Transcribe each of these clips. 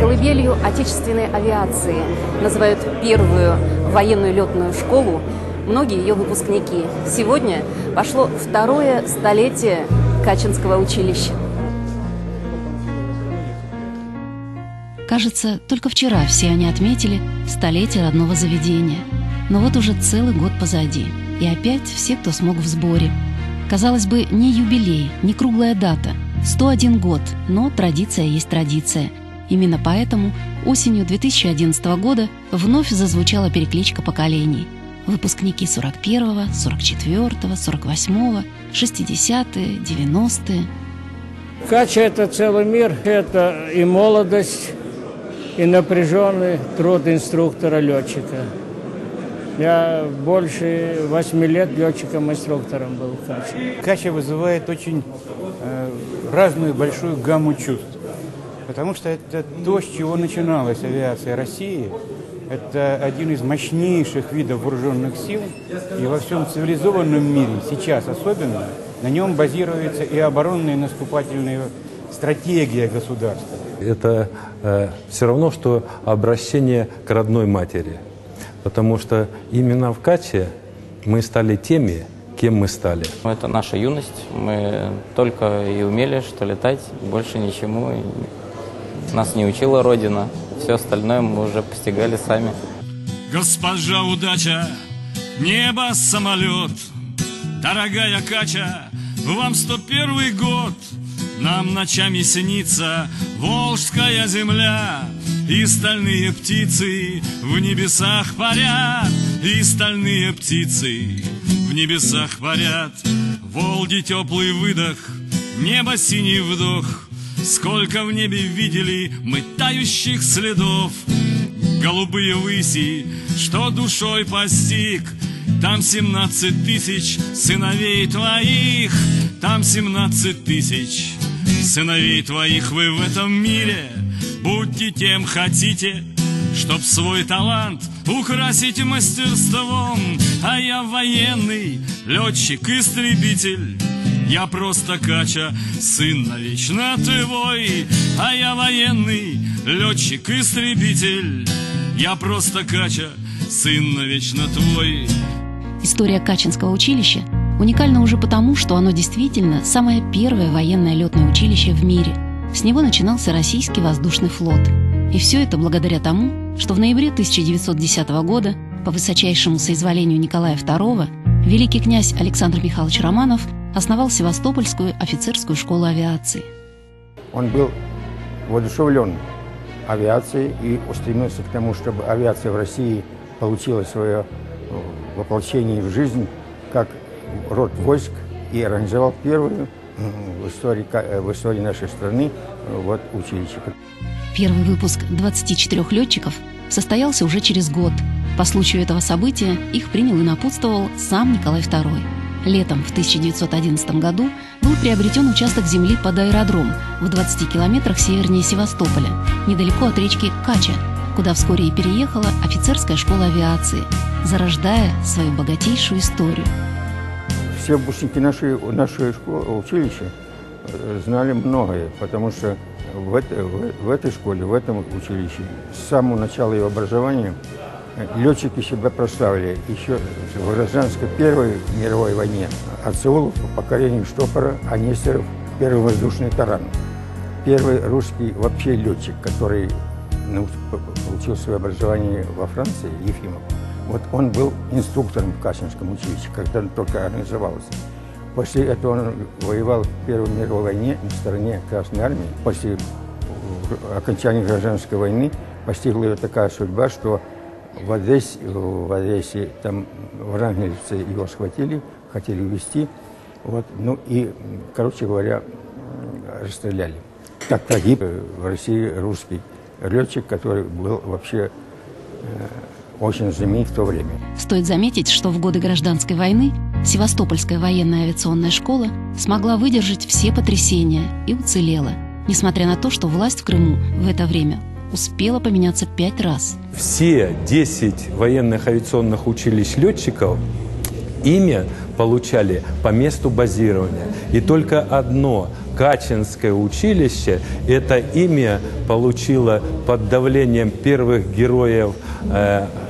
Колыбелью отечественной авиации называют первую военную летную школу многие ее выпускники. Сегодня пошло второе столетие Качинского училища. Кажется, только вчера все они отметили столетие родного заведения. Но вот уже целый год позади. И опять все, кто смог, в сборе. Казалось бы, не юбилей, не круглая дата. 101 год, но традиция есть традиция. Именно поэтому осенью 2011 года вновь зазвучала перекличка поколений. Выпускники 41-го, 44-го, 48-го, 60-е, 90-е. Кача – это целый мир, это и молодость, и напряженный труд инструктора-летчика. Я больше 8 лет летчиком-инструктором был в Каче. Кача вызывает очень разную большую гамму чувств, потому что это то, с чего начиналась авиация России. Это один из мощнейших видов вооруженных сил, и во всем цивилизованном мире, сейчас особенно, на нем базируется и оборонная, и наступательная стратегия государства. Это все равно, что обращение к родной матери, потому что именно в Каче мы стали теми, кем мы стали. Это наша юность, мы только и умели, что летать, больше ничему. Нас не учила Родина, все остальное мы уже постигали сами. Госпожа удача, небо, самолет, дорогая Кача, вам 101 год. Нам ночами снится волжская земля, и стальные птицы в небесах парят, и стальные птицы в небесах парят. Волги теплый выдох, небо синий вдох. Сколько в небе видели мы тающих следов. Голубые выси, что душой постиг. Там 17 тысяч сыновей твоих. Там 17 тысяч сыновей твоих. Вы в этом мире будьте кем хотите, чтоб свой талант украсить мастерством. А я военный летчик-истребитель, я просто Кача, сын навечно твой. А я военный летчик-истребитель, я просто Кача, сын навечно твой. История Качинского училища уникальна уже потому, что оно действительно самое первое военное летное училище в мире. С него начинался российский воздушный флот. И все это благодаря тому, что в ноябре 1910 года по высочайшему соизволению Николая II великий князь Александр Михайлович Романов основал Севастопольскую офицерскую школу авиации. Он был воодушевлен авиацией и устремился к тому, чтобы авиация в России получила свое воплощение в жизнь как род войск, и организовал первую в истории нашей страны вот училище. Первый выпуск 24 летчиков состоялся уже через год. По случаю этого события их принял и напутствовал сам Николай II. Летом в 1911 году был приобретен участок земли под аэродром в 20 километрах севернее Севастополя, недалеко от речки Кача, куда вскоре и переехала офицерская школа авиации, зарождая свою богатейшую историю. Все выпускники нашей школы, училища знали многое, потому что в этой школе, в этом училище, с самого начала ее образования летчики себя прославили еще в гражданской Первой мировой войне. От Сеула по покорению штопора, Анисеров, первый воздушный таран, первый русский вообще летчик, который получил свое образование во Франции, Ефимов. Вот он был инструктором в Качинском училище, когда он только организовался. После этого он воевал в Первой мировой войне на стороне Красной армии. После окончания гражданской войны постигла ее такая судьба, что в Одессе там врангельцы его схватили, хотели увезти, вот, ну и, короче говоря, расстреляли. Так погиб в России русский летчик, который был вообще очень знаменит в то время. Стоит заметить, что в годы гражданской войны Севастопольская военная авиационная школа смогла выдержать все потрясения и уцелела, несмотря на то, что власть в Крыму в это время успела поменяться 5 раз. Все 10 военных авиационных училищ летчиков имя получали по месту базирования. И только одно Качинское училище это имя получило под давлением первых героев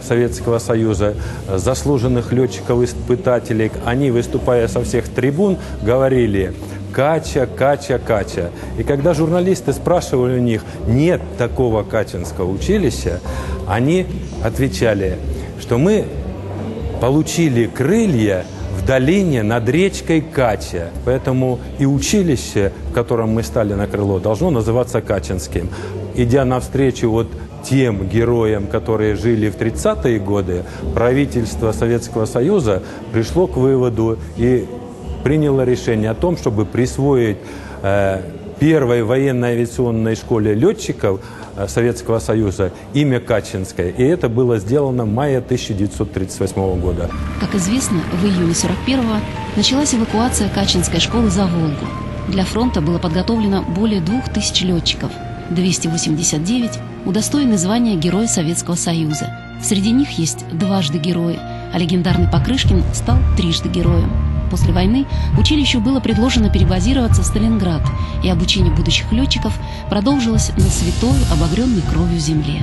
Советского Союза, заслуженных летчиков-испытателей. Они, выступая со всех трибун, говорили: «Кача, Кача, Кача». И когда журналисты спрашивали у них, нет такого Качинского училища, они отвечали, что мы получили крылья в долине над речкой Кача. Поэтому и училище, в котором мы стали на крыло, должно называться Качинским. Идя навстречу вот тем героям, которые жили в 30-е годы, правительство Советского Союза пришло к выводу и приняло решение о том, чтобы присвоить первой военно-авиационной школе летчиков Советского Союза имя Качинское. И это было сделано в мае 1938 года. Как известно, в июне 1941-го началась эвакуация Качинской школы за Волгу. Для фронта было подготовлено более 2000 летчиков. 289 удостоены звания Героя Советского Союза. Среди них есть дважды герои, а легендарный Покрышкин стал трижды героем. После войны училищу было предложено перебазироваться в Сталинград, и обучение будущих летчиков продолжилось на святой, обогренной кровью земле.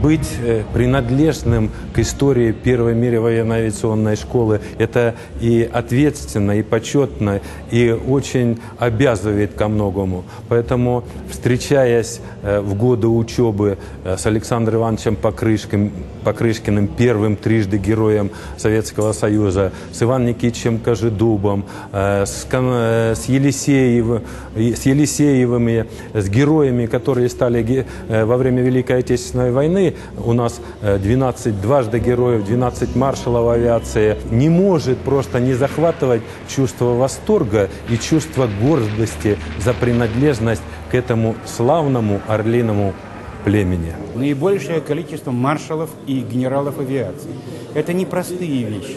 Быть принадлежным к истории Первой мировой авиационной школы – это и ответственно, и почетно, и очень обязывает ко многому. Поэтому, встречаясь в годы учебы с Александром Ивановичем Покрышкиным, первым трижды героем Советского Союза, с Иваном Никитичем Кожедубом, с Елисеевыми, с героями, которые стали во время Великой Отечественной войны, у нас 12 дважды героев, 12 маршалов авиации, не может просто не захватывать чувство восторга и чувство гордости за принадлежность к этому славному орлиному племени. Наибольшее количество маршалов и генералов авиации. Это непростые вещи.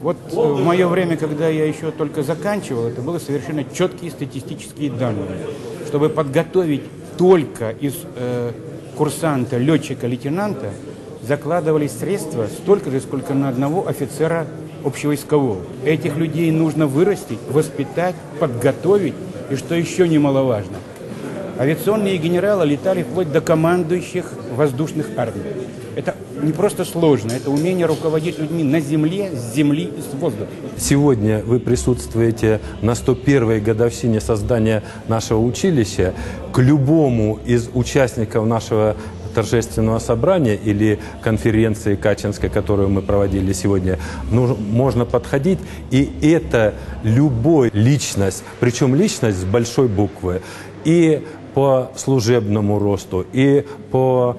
Вот в мое время, когда я еще только заканчивал, это были совершенно четкие статистические данные. Чтобы подготовить только из курсанта, летчика, лейтенанта закладывались средства столько же, сколько на одного офицера общевойскового. Этих людей нужно вырастить, воспитать, подготовить, и что еще немаловажно, авиационные генералы летали вплоть до командующих воздушных армий. Это не просто сложно, это умение руководить людьми на земле, с земли и с воздуха. Сегодня вы присутствуете на 101-й годовщине создания нашего училища. К любому из участников нашего торжественного собрания или конференции Качинской, которую мы проводили сегодня, можно подходить, и это любой личность, причем личность с большой буквы, и по служебному росту, и по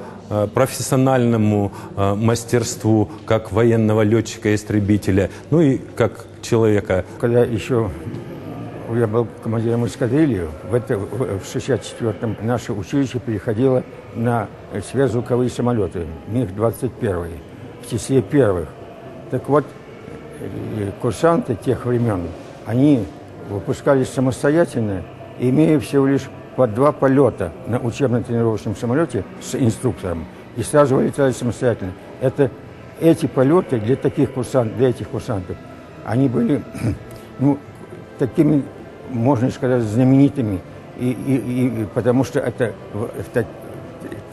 профессиональному мастерству, как военного летчика-истребителя, ну и как человека. Когда еще я был командиром эскадрильи, в 1964-м наше училище переходило на сверхзвуковые самолеты, МиГ-21, в числе первых. Так вот, курсанты тех времен, они выпускались самостоятельно, имея всего лишь по 2 полета на учебно-тренировочном самолете с инструктором, и сразу вылетали самостоятельно. Эти полеты для этих курсантов, они были, ну, такими, можно сказать, знаменитыми, потому что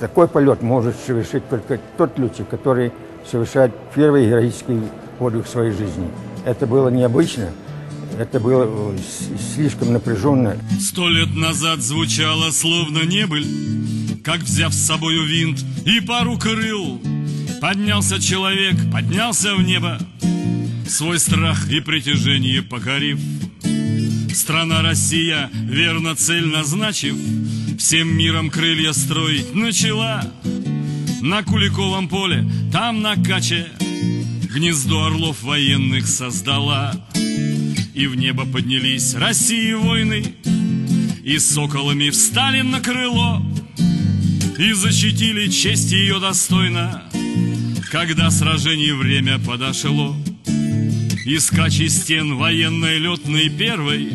такой полет может совершить только тот летчик, который совершает первый героический подвиг в своей жизни. Это было необычно. Это было слишком напряженно. 100 лет назад звучало словно небыль, как, взяв с собою винт и пару крыл, поднялся человек, поднялся в небо, свой страх и притяжение покорив. Страна Россия, верно цель назначив, всем миром крылья строить начала. На Куликовом поле, там на Каче, гнездо орлов военных создала. И в небо поднялись России войны, и соколами встали на крыло, и защитили честь ее достойно, когда сражений время подошло. Из Качи стен военной летной первой,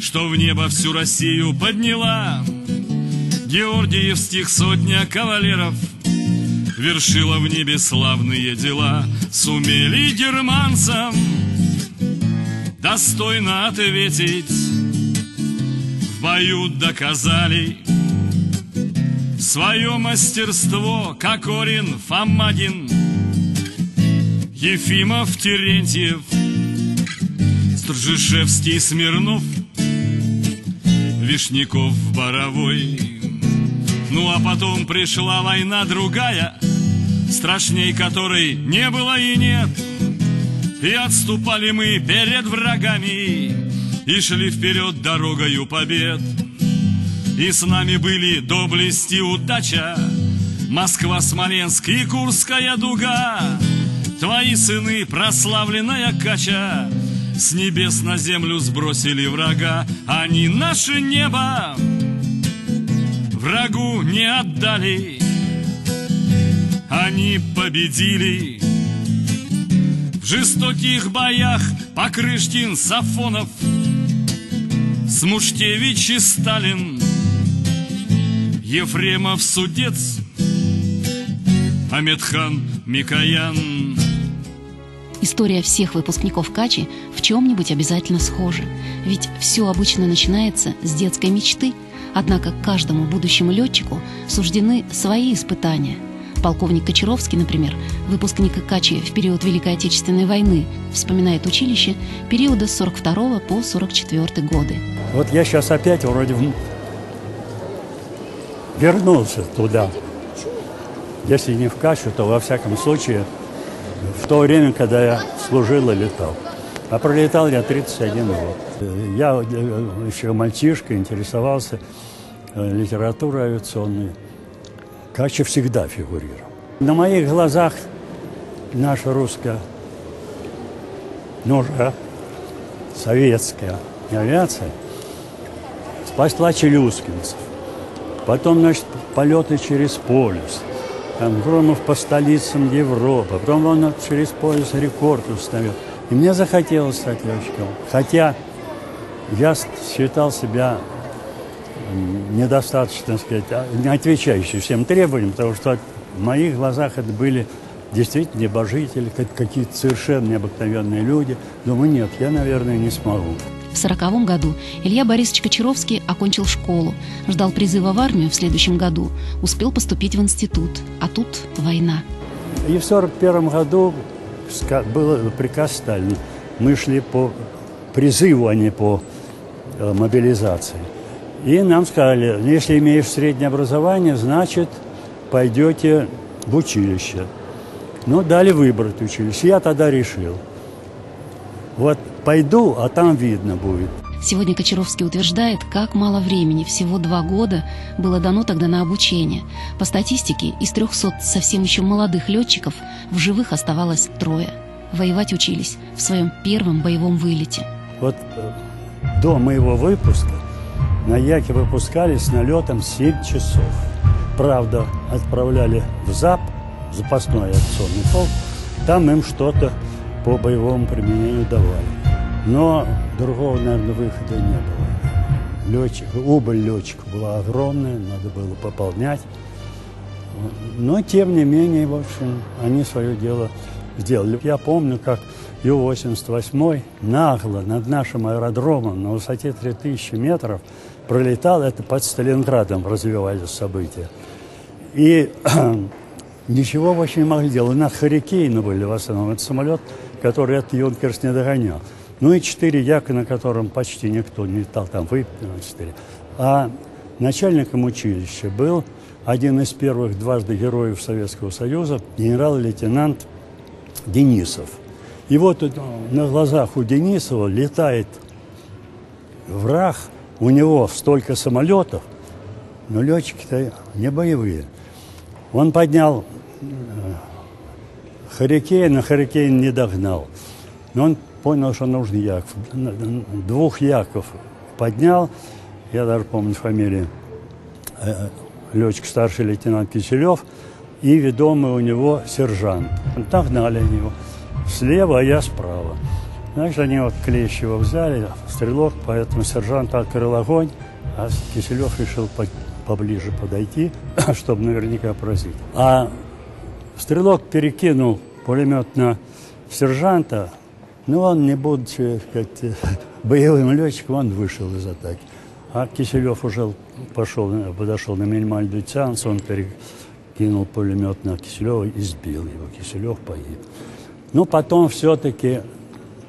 что в небо всю Россию подняла, георгиевских сотня кавалеров вершила в небе славные дела. Сумели германцам достойно ответить. В бою доказали свое мастерство Кокорин, Фомагин, Ефимов, Терентьев, Стржишевский, Смирнов, Вишняков, Боровой. Ну а потом пришла война другая, страшней которой не было и нет. И отступали мы перед врагами и шли вперед дорогою побед. И с нами были доблести удача, Москва, Смоленск и Курская дуга. Твои сыны, прославленная Кача, с небес на землю сбросили врага. Они наше небо врагу не отдали. Они победили в жестоких боях Покрышкин, Сафонов, Смушкевич и Сталин, Ефремов, Судец, Амедхан, Микоян. История всех выпускников Качи в чем-нибудь обязательно схожа. Ведь все обычно начинается с детской мечты. Однако каждому будущему летчику суждены свои испытания. Полковник Кочаровский, например, выпускник Качи в период Великой Отечественной войны, вспоминает училище периода с 42 по 44 годы. Вот я сейчас опять вроде вернулся туда. Если не в Качу, то во всяком случае в то время, когда я служил и летал. А пролетал я 31 год. Я еще мальчишка, интересовался литературой авиационной. Кача всегда фигурировал. На моих глазах наша русская, ну же, советская авиация спасла челюскинцев. Потом, значит, полеты через полюс. Там Громов по столицам Европы, потом он через полюс рекорд установил. И мне захотелось стать летчиком, хотя я считал себя недостаточно, так сказать, не отвечающим всем требованиям, потому что в моих глазах это были действительно небожители, какие-то совершенно необыкновенные люди. Думаю, нет, я, наверное, не смогу. В 1940 году Илья Борисович Кочаровский окончил школу, ждал призыва в армию в следующем году, успел поступить в институт, а тут война. И в 1941 году был приказ Сталина. Мы шли по призыву, а не по мобилизации. И нам сказали, если имеешь среднее образование, значит, пойдете в училище. Ну, дали выбрать училище. Я тогда решил. Вот пойду, а там видно будет. Сегодня Кочаровский утверждает, как мало времени, всего 2 года, было дано тогда на обучение. По статистике, из 300 совсем еще молодых летчиков в живых оставалось 3. Воевать учились в своем первом боевом вылете. Вот до моего выпуска на Яке выпускали с налетом 7 часов. Правда, отправляли в ЗАП, запасной авиационный полк, там им что-то по боевому применению давали. Но другого, наверное, выхода не было. Убыль летчиков была огромная, надо было пополнять. Но, тем не менее, в общем, они свое дело сделали. Я помню, как Ю-88 нагло над нашим аэродромом на высоте 3000 метров пролетал. Это под Сталинградом развивались события. И ничего вообще не могли делать. У нас «Харикейны» были в основном. Это самолет, который этот «Юнкерс» не догонял. Ну и 4 Яка, на котором почти никто не летал, там выпили 4. А начальником училища был один из первых дважды героев Советского Союза, генерал-лейтенант Денисов. И вот на глазах у Денисова летает враг, у него столько самолетов, но летчики-то не боевые. Он поднял «Харикейн», а «Харикейн» не догнал. Но он понял, что нужен як. 2 Яков поднял. Я даже помню фамилии. Летчик старший лейтенант Киселев. И ведомый у него сержант. Догнали они его. Слева, а я справа. Значит, они вот Клещева взяли. Стрелок, поэтому сержант открыл огонь. А Киселев решил поближе подойти, чтобы наверняка поразить. А стрелок перекинул пулемет на сержанта. Но он, не будучи боевым летчиком, он вышел из атаки. А Киселев уже подошел на минимальный дистанцию, он перекинул пулемет на Киселева и сбил его. Киселев погиб. Но потом все-таки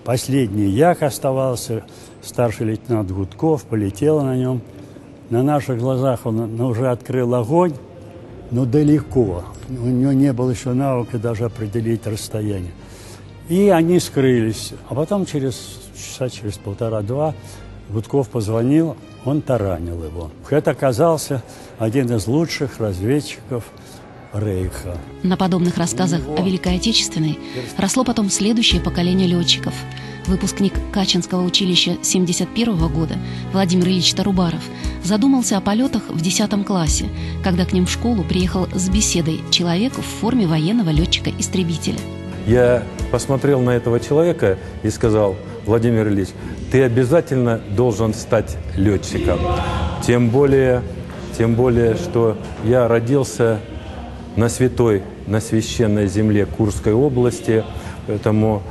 последний як оставался, старший лейтенант Гудков полетел на нем. На наших глазах он уже открыл огонь, но далеко. У него не было еще навыка даже определить расстояние. И они скрылись. А потом через полтора-два Гудков позвонил, он таранил его. Это оказался один из лучших разведчиков Рейха. На подобных рассказах о Великой Отечественной росло потом следующее поколение летчиков. Выпускник Качинского училища 1971 года Владимир Ильич Тарубаров задумался о полетах в 10 классе, когда к ним в школу приехал с беседой человек в форме военного летчика-истребителя. Я посмотрел на этого человека и сказал: Владимир Ильич, ты обязательно должен стать летчиком. Тем более, что я родился на священной земле Курской области, поэтому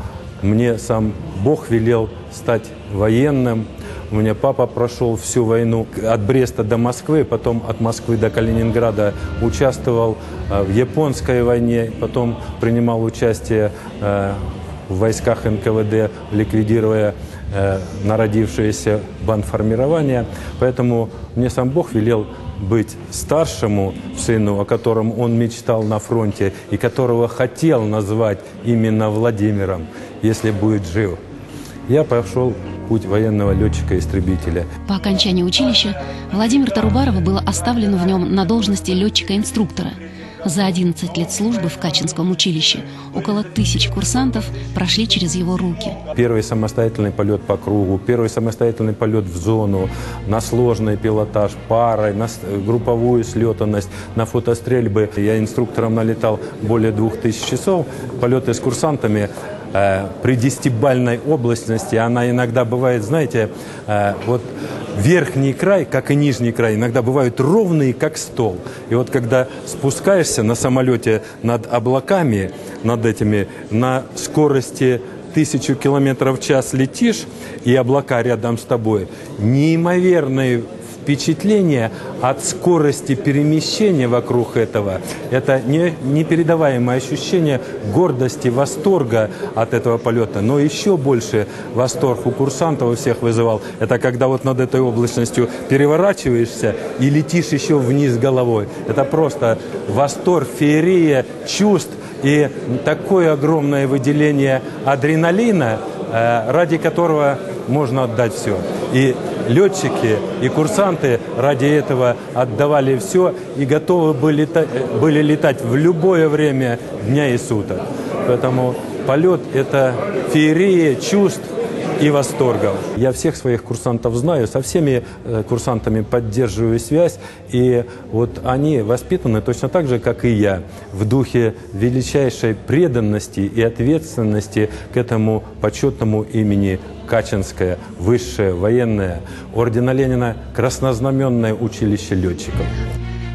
мне сам Бог велел стать военным. У меня папа прошел всю войну от Бреста до Москвы, потом от Москвы до Калининграда, участвовал в Японской войне, потом принимал участие в войсках НКВД, ликвидируя народившееся бандформирование. Поэтому мне сам Бог велел быть старшему сыну, о котором он мечтал на фронте и которого хотел назвать именно Владимиром, если будет жив. Я пошел путь военного летчика-истребителя. По окончании училища Владимир Тарубаров был оставлен в нем на должности летчика-инструктора. За 11 лет службы в Качинском училище около 1000 курсантов прошли через его руки. Первый самостоятельный полет по кругу, первый самостоятельный полет в зону, на сложный пилотаж парой, на групповую слетанность, на фотострельбы. Я инструктором налетал более 2000 часов. Полеты с курсантами при 10-бальной облачности, она иногда бывает, знаете, вот верхний край, как и нижний край, иногда бывают ровные, как стол. И вот когда спускаешься на самолете над облаками, над этими, на скорости 1000 километров в час летишь, и облака рядом с тобой, неимоверные впечатление от скорости перемещения вокруг этого. Это непередаваемое ощущение гордости, восторга от этого полета. Но еще больше восторг у курсантов у всех вызывал. Это когда вот над этой облачностью переворачиваешься и летишь еще вниз головой. Это просто восторг, феерия чувств и такое огромное выделение адреналина, ради которого можно отдать все. И летчики, и курсанты ради этого отдавали все и готовы были летать в любое время дня и суток. Поэтому полет – это феерия чувств и восторгов. Я всех своих курсантов знаю, со всеми курсантами поддерживаю связь. И вот они воспитаны точно так же, как и я, в духе величайшей преданности и ответственности к этому почетному имени Качинское высшее военное ордена Ленина краснознаменное училище летчиков.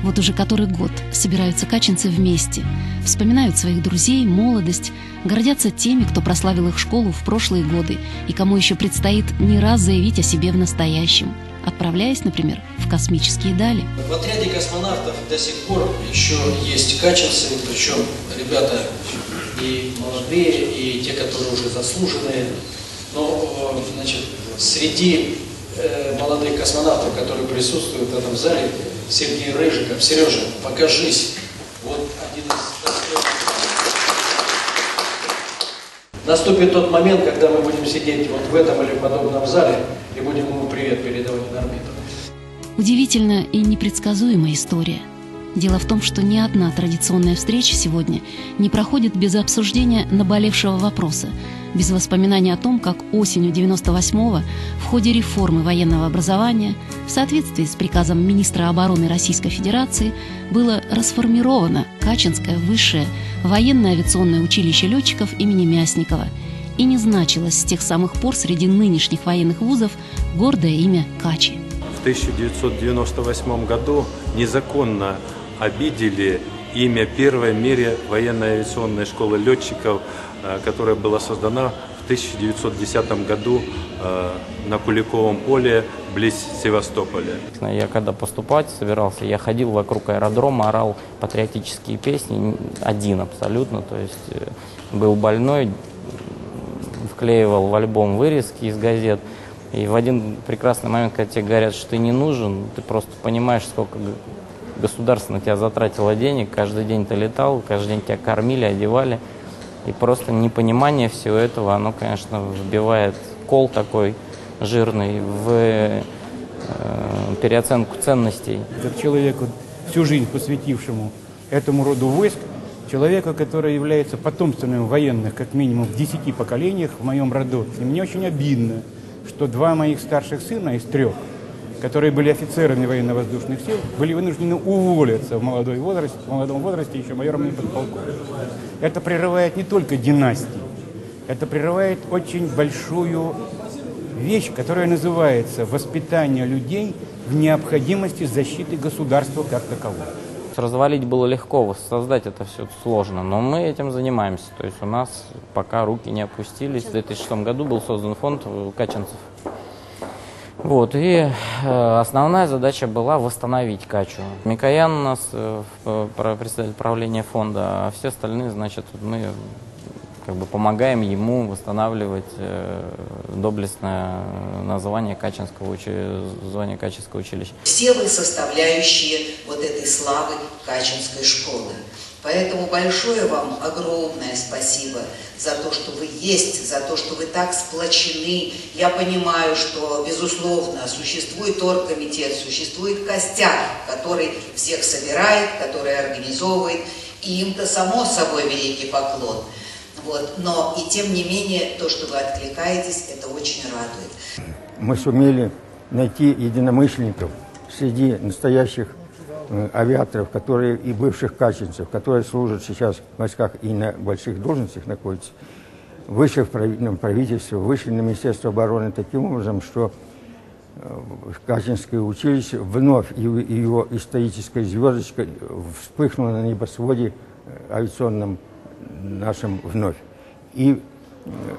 Вот уже который год собираются качинцы вместе, вспоминают своих друзей, молодость, гордятся теми, кто прославил их школу в прошлые годы и кому еще предстоит не раз заявить о себе в настоящем, отправляясь, например, в космические дали. В отряде космонавтов до сих пор еще есть качинцы, причем ребята и молодые, и те, которые уже заслуженные. Но, значит, среди молодых космонавтов, которые присутствуют в этом зале, Сергей Рыжиков. Сережа, покажись. Вот один из... Наступит тот момент, когда мы будем сидеть вот в этом или подобном зале и будем ему привет передавать на орбиту. Удивительная и непредсказуемая история. Дело в том, что ни одна традиционная встреча сегодня не проходит без обсуждения наболевшего вопроса, без воспоминаний о том, как осенью 1998-го в ходе реформы военного образования в соответствии с приказом министра обороны Российской Федерации было расформировано Качинское высшее военно-авиационное училище летчиков имени Мясникова и не значилось с тех самых пор среди нынешних военных вузов гордое имя Качи. В 1998 году незаконно обидели имя первой в мире военно-авиационной школы летчиков, которая была создана в 1910 году на Куликовом поле близ Севастополя. Я когда поступать собирался, я ходил вокруг аэродрома, орал патриотические песни, один абсолютно, то есть был больной, вклеивал в альбом вырезки из газет. И в один прекрасный момент, когда тебе говорят, что ты не нужен, ты просто понимаешь, сколько государство на тебя затратило денег, каждый день ты летал, каждый день тебя кормили, одевали. И просто непонимание всего этого, оно, конечно, вбивает кол такой жирный в переоценку ценностей. Как человеку, всю жизнь посвятившему этому роду войск, человека, который является потомственным военных как минимум в 10 поколениях в моем роду, и мне очень обидно, что два моих старших сына из 3, которые были офицерами военно-воздушных сил, были вынуждены уволиться в молодом возрасте еще майором и подполковником. Это прерывает не только династии, это прерывает очень большую вещь, которая называется воспитание людей в необходимости защиты государства как такового. Развалить было легко, воссоздать это все сложно, но мы этим занимаемся. То есть у нас пока руки не опустились. В 2006 году был создан фонд качинцев. Вот, и основная задача была восстановить Качу. Микоян у нас представитель правления фонда, а все остальные, значит, мы как бы помогаем ему восстанавливать доблестное название Качинского училища. Все вы составляющие вот этой славы Качинской школы. Поэтому большое вам, огромное спасибо за то, что вы есть, за то, что вы так сплочены. Я понимаю, что, безусловно, существует оргкомитет, существует костяк, который всех собирает, который организовывает, и им-то, само собой, великий поклон. Вот. Но и тем не менее, то, что вы откликаетесь, это очень радует. Мы сумели найти единомышленников среди настоящих авиаторов, которые и бывших качинцев, которые служат сейчас в войсках и на больших должностях находятся, вышли в правительство, вышли на Министерство обороны таким образом, что Качинское училище вновь, его историческая звездочка вспыхнула на небосводе авиационном нашим вновь. И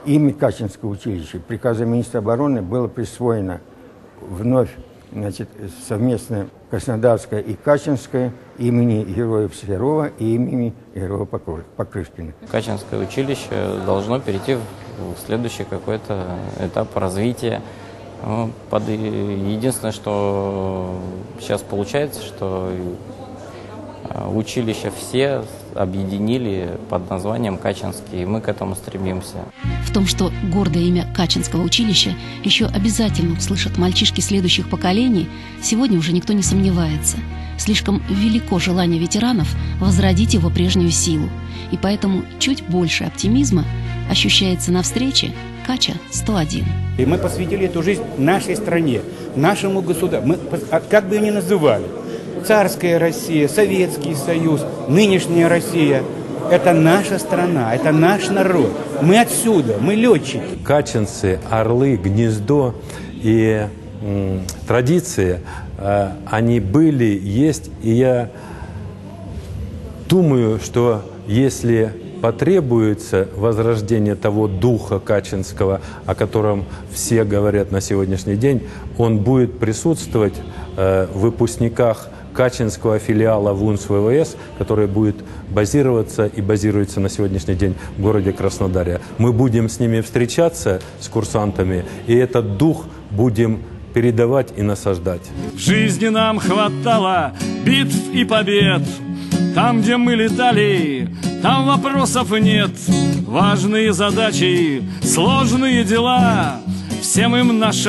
имя Качинского училища приказом министра обороны было присвоено вновь, значит, совместно Краснодарское и Качинское имени героев Сверова и имени героя Покрышкина. Качинское училище должно перейти в следующий какой-то этап развития. Единственное, что сейчас получается, что училища все объединили под названием Качинский, и мы к этому стремимся. В том, что гордое имя Качинского училища еще обязательно услышат мальчишки следующих поколений, сегодня уже никто не сомневается. Слишком велико желание ветеранов возродить его прежнюю силу, и поэтому чуть больше оптимизма ощущается на встрече Кача 101. И мы посвятили эту жизнь нашей стране, нашему государству, как бы ее ни называли. Царская Россия, Советский Союз, нынешняя Россия – это наша страна, это наш народ. Мы отсюда, мы летчики. Качинцы, орлы, гнездо и традиции, они были, есть. И я думаю, что если потребуется возрождение того духа качинского, о котором все говорят на сегодняшний день, он будет присутствовать в выпускниках Качинского филиала ВУНС ВВС, который будет базироваться и базируется на сегодняшний день в городе Краснодаре. Мы будем с ними встречаться, с курсантами, и этот дух будем передавать и насаждать. Жизни нам хватало битв и побед. Там, где мы летали, там вопросов нет. Важные задачи, сложные дела, всем им наша